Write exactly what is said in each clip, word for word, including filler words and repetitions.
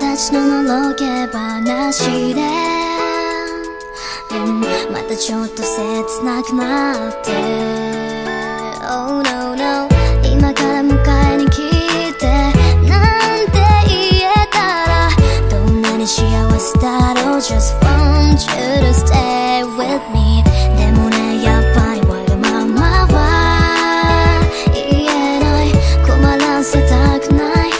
たちののろけ話で、うん、またちょっと切なくなって Oh no no 今から迎えに来てなんて言えたらどんなに幸せだろう Just want you to stay with me でもねやっぱりわがままは言えない困らせたくない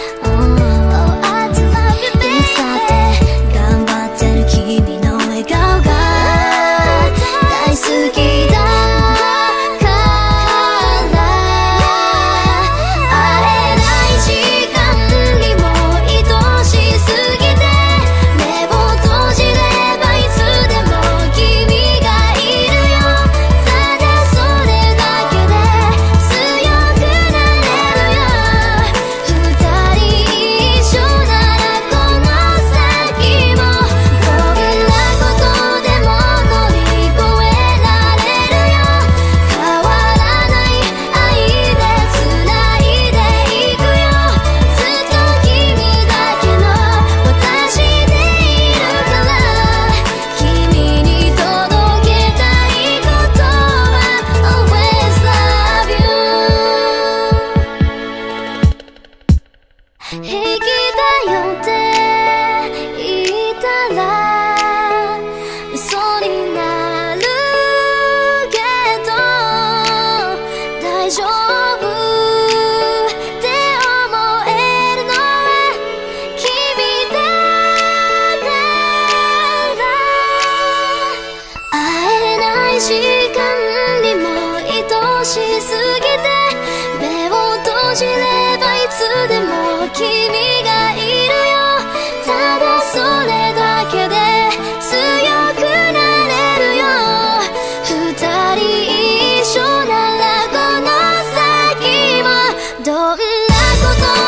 どんなこと